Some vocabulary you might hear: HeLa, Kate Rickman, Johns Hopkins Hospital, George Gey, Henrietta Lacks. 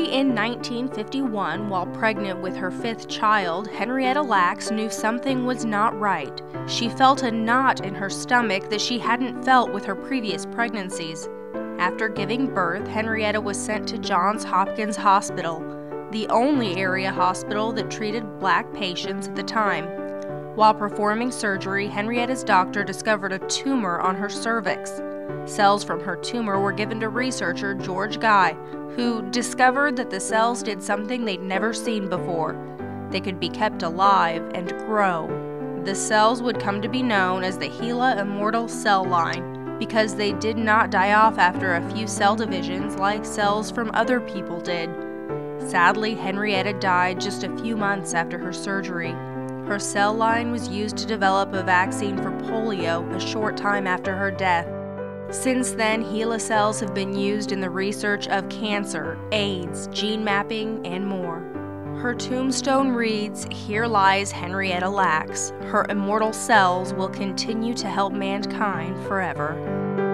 Early in 1951, while pregnant with her fifth child, Henrietta Lacks knew something was not right. She felt a knot in her stomach that she hadn't felt with her previous pregnancies. After giving birth, Henrietta was sent to Johns Hopkins Hospital, the only area hospital that treated black patients at the time. While performing surgery, Henrietta's doctor discovered a tumor on her cervix. Cells from her tumor were given to researcher George Gey, who discovered that the cells did something they'd never seen before. They could be kept alive and grow. The cells would come to be known as the HeLa immortal cell line because they did not die off after a few cell divisions like cells from other people did. Sadly, Henrietta died just a few months after her surgery. Her cell line was used to develop a vaccine for polio a short time after her death. Since then, HeLa cells have been used in the research of cancer, AIDS, gene mapping, and more. Her tombstone reads, "Here lies Henrietta Lacks. Her immortal cells will continue to help mankind forever."